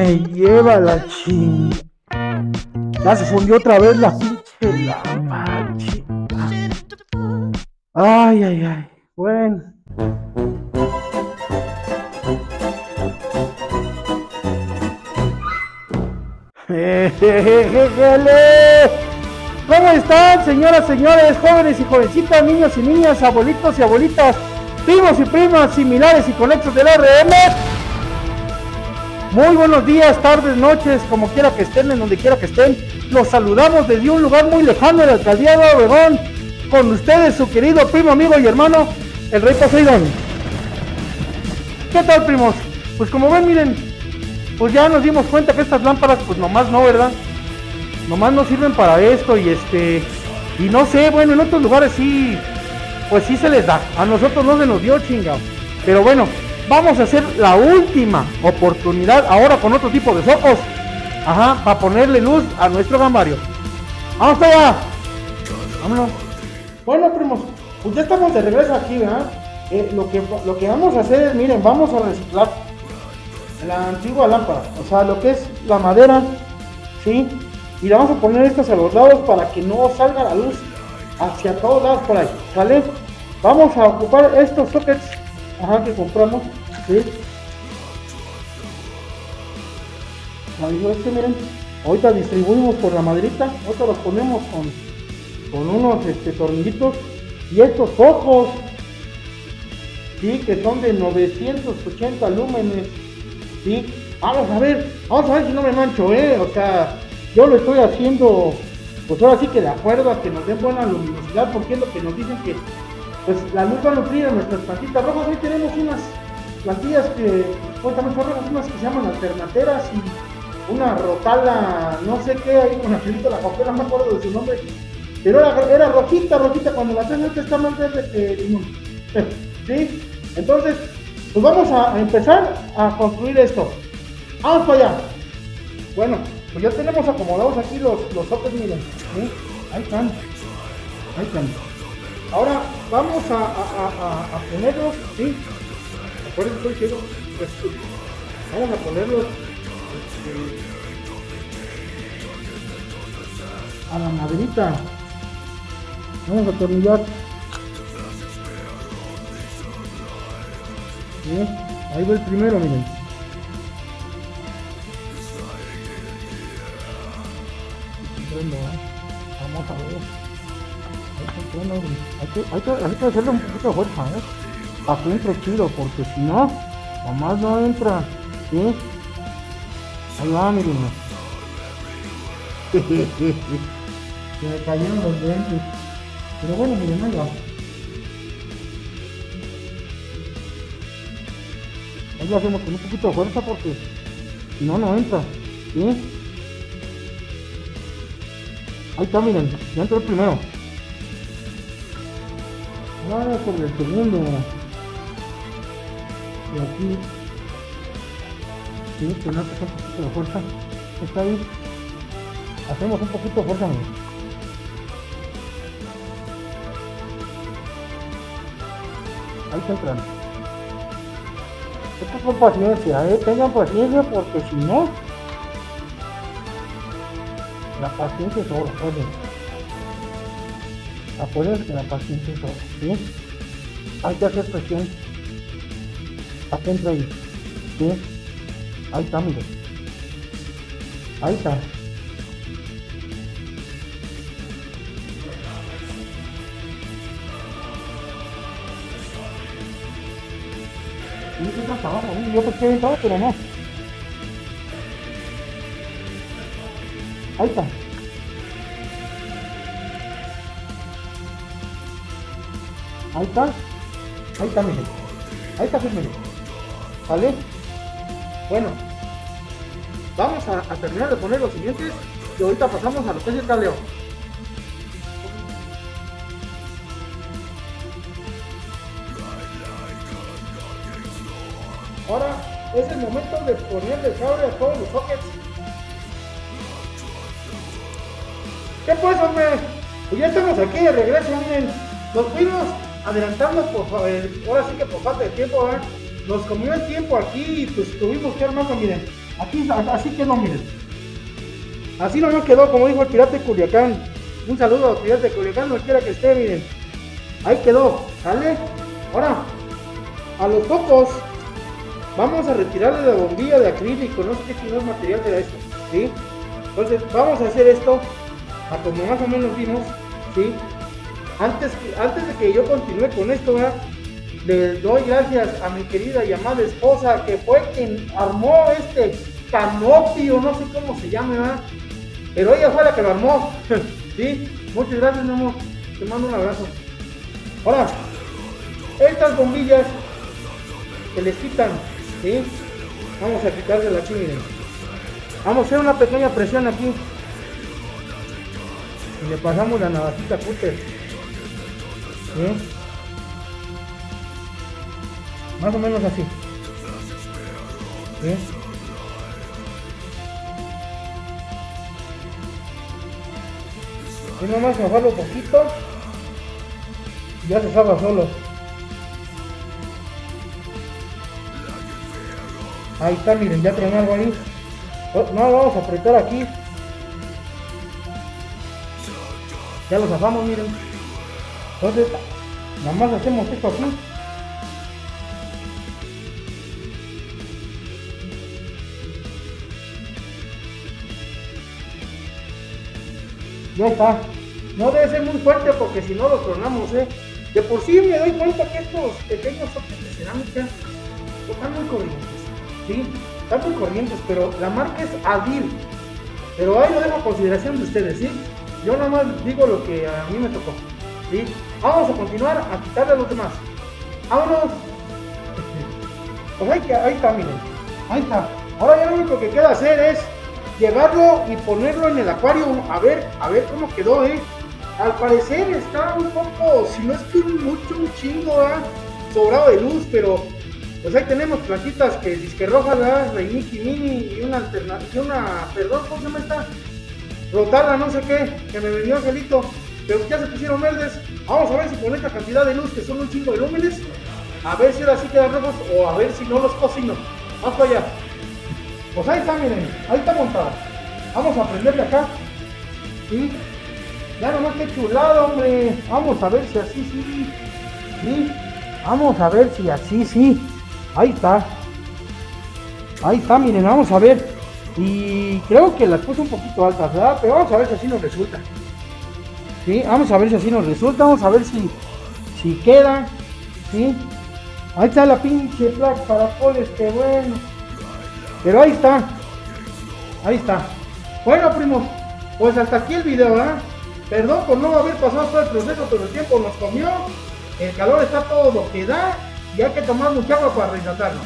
Me lleva la ching. Ya se fundió otra vez la pinche lámpara. Ay, ay, ay. Bueno. ¿Cómo están, señoras, señores, jóvenes y jovencitas, niños y niñas, abuelitos y abuelitas, primos y primas, similares y conexos del RM? Muy buenos días, tardes, noches, como quiera que estén, en donde quiera que estén. Los saludamos desde un lugar muy lejano de la Alcaldía Álvaro Obregón. Con ustedes, su querido primo, amigo y hermano, el Rey Poseidón. ¿Qué tal, primos? Pues como ven, miren, pues ya nos dimos cuenta que estas lámparas pues nomás no, ¿verdad? Nomás no sirven para esto y y no sé, bueno, en otros lugares sí, pues sí se les da. A nosotros no se nos dio, chingado. Pero bueno, vamos a hacer la última oportunidad ahora con otro tipo de focos. Ajá, para ponerle luz a nuestro Gambario. ¡Vamos allá! Vámonos. Bueno, primos, pues ya estamos de regreso aquí, ¿verdad? Lo que vamos a hacer es, miren, vamos a reciclar la antigua lámpara, o sea, lo que es la madera, ¿sí? Y le vamos a poner estas a los lados para que no salga la luz hacia todos lados por ahí, ¿vale? Vamos a ocupar estos sockets, ajá, que compramos, ¿sí? Ahí este, miren, ahorita distribuimos por la maderita, ahorita los ponemos con unos tornillitos y estos ojos, ¿sí? Que son de 980 lúmenes. ¿Sí? Vamos a ver si no me mancho, o sea, yo lo estoy haciendo, pues ahora sí que de acuerdo a que nos den buena luminosidad, porque es lo que nos dicen que, pues la luz va a nutrir a nuestras plantitas rojas. Hoy tenemos unas plantillas que, pues también son rojas, unas que se llaman alternateras y una rotala, no sé qué, ahí con la pelita, la papera, no me acuerdo de su nombre, pero era rojita, cuando la tengo que está más verde que limón, ¿sí? Entonces, pues vamos a empezar a construir esto. ¡Vamos para allá! Bueno, pues ya tenemos acomodados aquí los sopes, miren. ¿Sí? Ahí están. Ahora vamos a ponerlos, ¿sí? Acuérdense, estoy ciego. Pues, vamos a ponerlos a la maderita. Vamos a atornillar. ¿Sí? Ahí va el primero, miren. Vamos a ver. Hay que hacerle un poquito de fuerza, ¿eh? Para que entre chido, porque si no, nomás no entra. ¿Sí? Ahí va, miren. Se me cayeron los dientes. Pero bueno, miren, ahí va. Ahí lo hacemos con un poquito de fuerza porque si no, no entra, ¿sí? Ahí está, miren, ya entró el primero. Ahora por el segundo. Y aquí. Sí, que no hace un poquito de fuerza. Está bien. Hacemos un poquito de fuerza, miren. Ahí está entrando. Esto con paciencia, tengan paciencia porque si no, la paciencia es oro, acuérdense que la paciencia es oro, ¿sí? Hay que hacer presión, aquí entra ahí, ¿sí? Ahí está, miren, ahí está. Yo pensé que pero no. Ahí está. Ahí está, miren. Ahí está, miren. ¿Vale? Bueno. Vamos a terminar de poner los siguientes y ahorita pasamos a lo que es el jaleo. Ahora es el momento de ponerle el cable a todos los sockets. ¿Qué pasa, hombre? Pues ya estamos aquí de regreso, miren. Nos fuimos adelantando ahora sí que por falta de tiempo, ¿verdad? Nos comió el tiempo aquí y pues tuvimos que armarlo, miren. Aquí así quedó, miren. Así nomás quedó, como dijo el pirata de Culiacán. Un saludo al pirata de Culiacán, donde quiera que esté, miren. Ahí quedó, ¿sale? Ahora, a los topos vamos a retirarle la bombilla de acrílico, no sé qué tipo de material era esto, ¿sí? Entonces vamos a hacer esto, a como más o menos vimos, ¿sí? Antes de que yo continúe con esto, ¿verdad? Les doy gracias a mi querida y amada esposa, que fue quien armó este canopio, no sé cómo se llama, ¿verdad? Pero ella fue la que lo armó, ¿sí? Muchas gracias, mi amor, te mando un abrazo. Ahora, estas bombillas se les quitan, ¿sí? Vamos a quitarle la chimera. Vamos a hacer una pequeña presión aquí. Y le pasamos la navajita cúter, ¿sí? Más o menos así, ¿sí? Y nomás bajarlo un poquito. Ya se salva solo. Ahí está, miren, ya traen algo ahí. No, vamos a apretar aquí. Ya lo zafamos, miren. Entonces, nada más hacemos esto aquí. Ya está. No debe ser muy fuerte porque si no lo tronamos, ¿eh? De por sí me doy cuenta que estos pequeños sockets de cerámica están muy corrientes. Sí, están muy corrientes, pero la marca es Adil. Pero ahí lo dejo a consideración de ustedes, ¿sí? Yo nada más digo lo que a mí me tocó, ¿sí? Vamos a continuar a quitarle a los demás. Vámonos. Pues ahí está, miren. Ahí está. Ahora ya lo único que queda hacer es llevarlo y ponerlo en el acuario. A ver cómo quedó, ¿eh? Al parecer está un poco, si no es que un chingo, ¿eh? Sobrado de luz, pero... pues ahí tenemos plantitas que disque rojas, ¿verdad? La Iniki Mini y una alternativa, perdón, ¿cómo se llama esta? Rotarla, no sé qué, que me vendió Angelito, pero ya se pusieron verdes. Vamos a ver si con esta cantidad de luz, que son un chingo de lúmenes, a ver si ahora sí quedan rojos o a ver si no los cocino. Más para allá. Pues ahí está, miren, ahí está montada. Vamos a prenderle acá. ¿Sí? Ya nomás que chulada, hombre. Vamos a ver si así sí. ¿Sí? Vamos a ver si así sí. Ahí está. Ahí está, miren, vamos a ver. Y creo que las puse un poquito altas, ¿verdad? Pero vamos a ver si así nos resulta. Sí, vamos a ver si así nos resulta. Vamos a ver si queda. Sí. Ahí está la pinche placa para coles, que bueno. Pero ahí está. Ahí está. Bueno, primos, pues hasta aquí el video, ¿verdad? Perdón por no haber pasado todo el proceso, pero el tiempo nos comió. El calor está todo lo que da. Y hay que tomar mucha agua para rehidratarnos.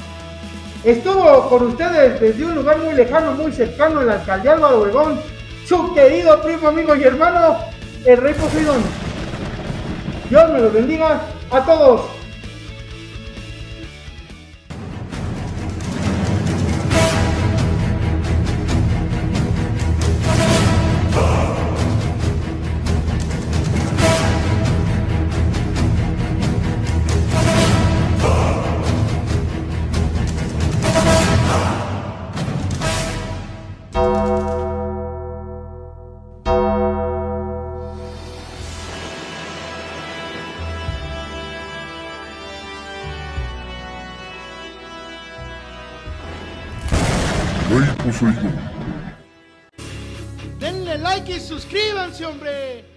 Estuvo con ustedes desde un lugar muy lejano, muy cercano, en la Alcaldía Álvaro Obregón, su querido primo, amigo y hermano, el Rey Poseidón. Dios me los bendiga a todos. Denle like y suscríbanse, hombre.